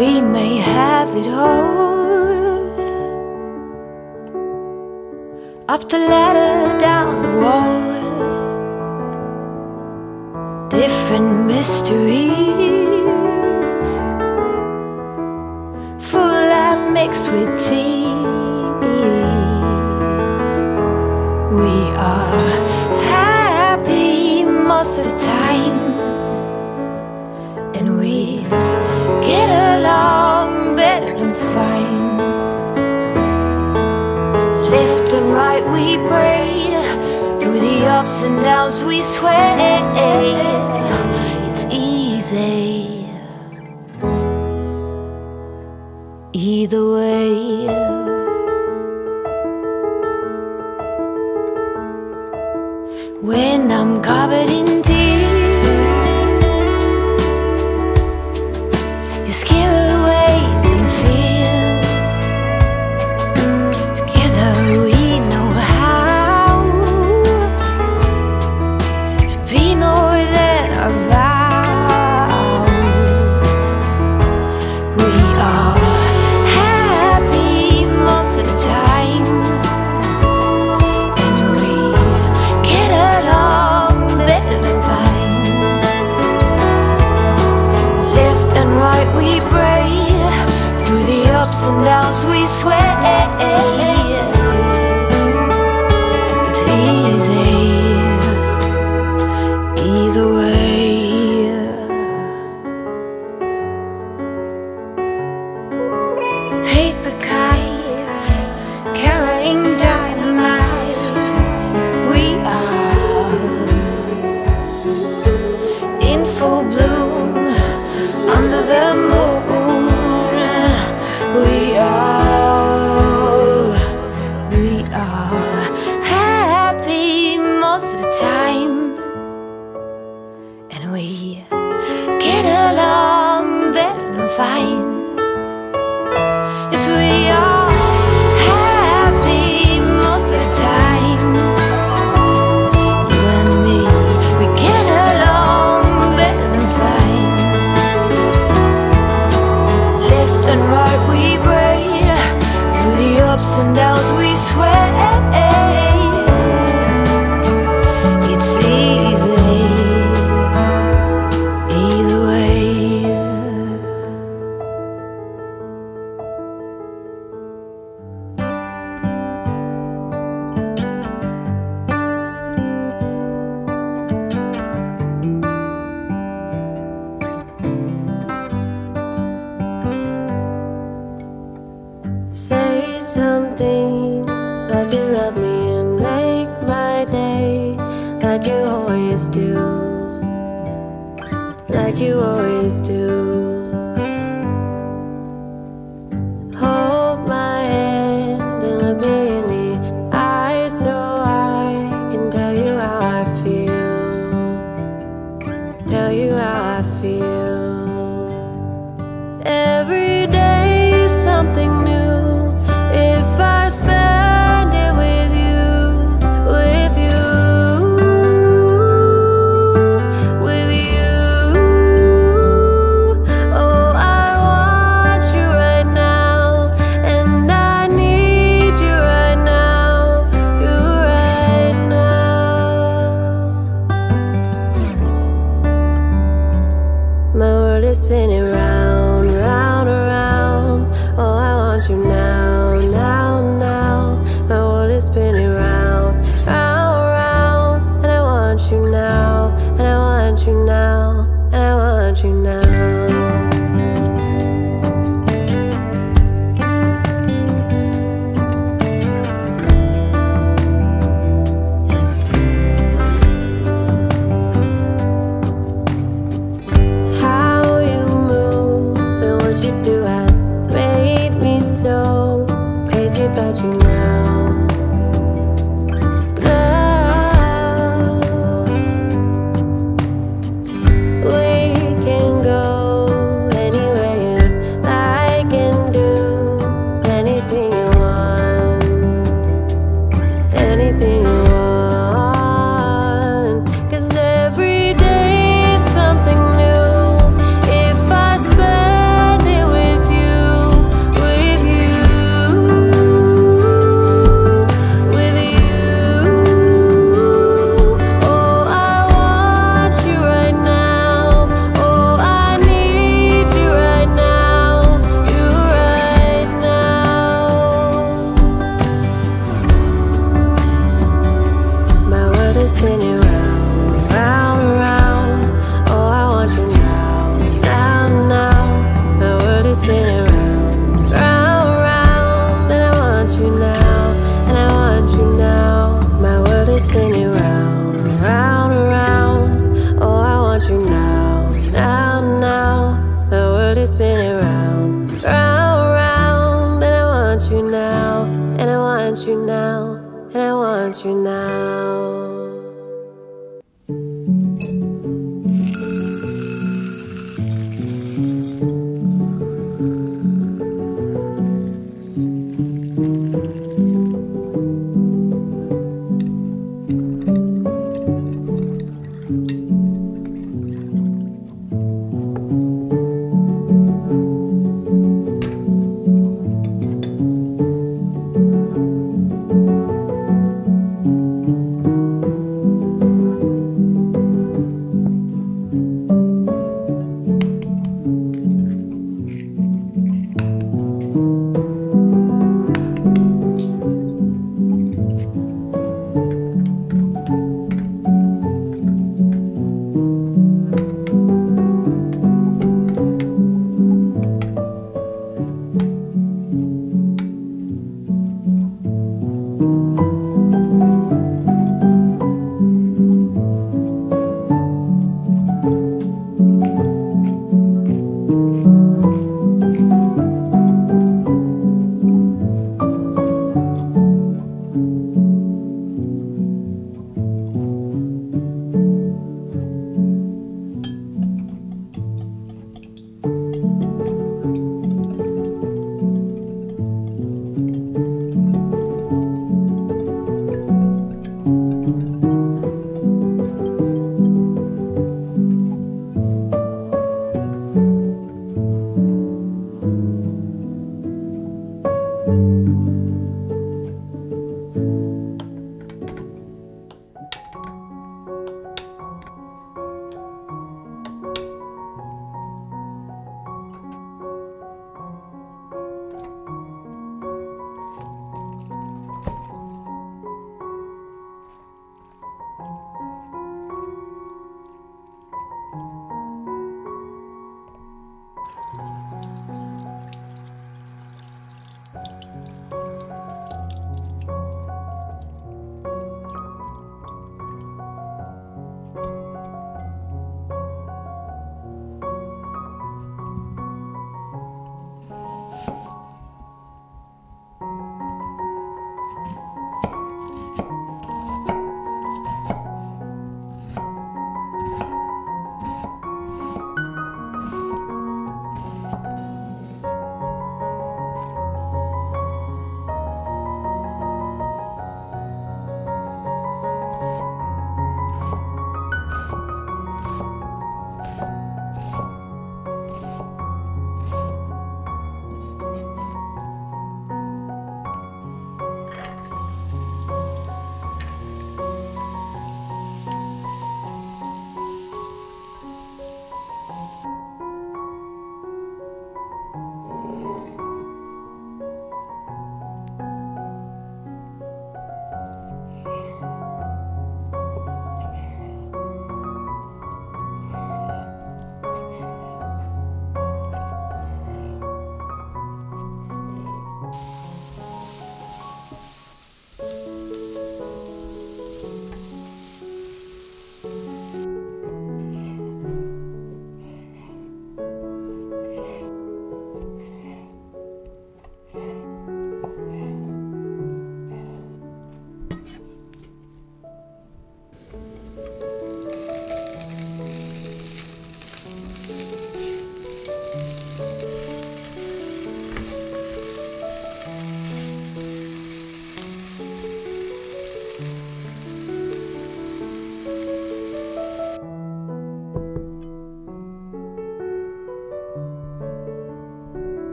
We may have it all, up the ladder, down the wall, different mysteries, full of mixed with tears. We are happy most of the time, and we get along better than fine. Left and right we braid, through the ups and downs we sway. It's easy either way. When I'm covered in tears, you scare away the fears. Together we know how to be more than our vows. We are happy most of the time, and we get along better than fine. Left and right we braid, through the ups and downs we sway. It's easy either way. Paper kites carrying dynamite. We are in full bloom under the moon. We are happy most of the time, and we get along better than fine. Yes, we are happy most of the time. You and me, we get along better than fine. Left and right we braid, through the ups and downs we sway. It's easy either way. Say something like you love me and make my day, like you always do, like you always do. Hold my hand and look me in the eye, so I can tell you how I feel, tell you how I feel. Every day something new. Spinning round, round, round. Oh, I want you now, now, now. My world is spinning round, round, round. And I want you now, and I want you now, and I want you now.